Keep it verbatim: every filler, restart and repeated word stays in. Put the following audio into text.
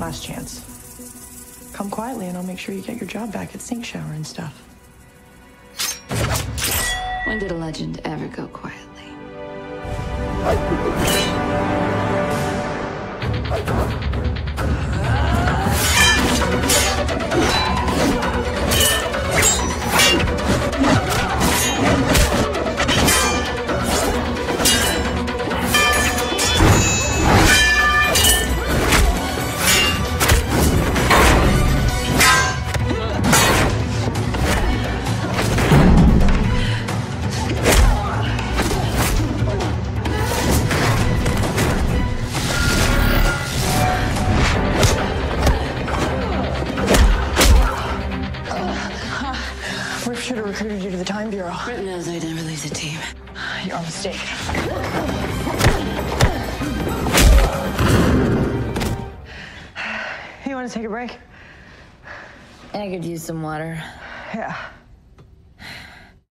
Last chance. Come quietly and I'll make sure you get your job back at Sink, Shower, and Stuff. When did a legend ever go quietly? Rip should have recruited you to the Time Bureau. Rip knows I didn't release a team. You're on mistake. You want to take a break? I could use some water. Yeah.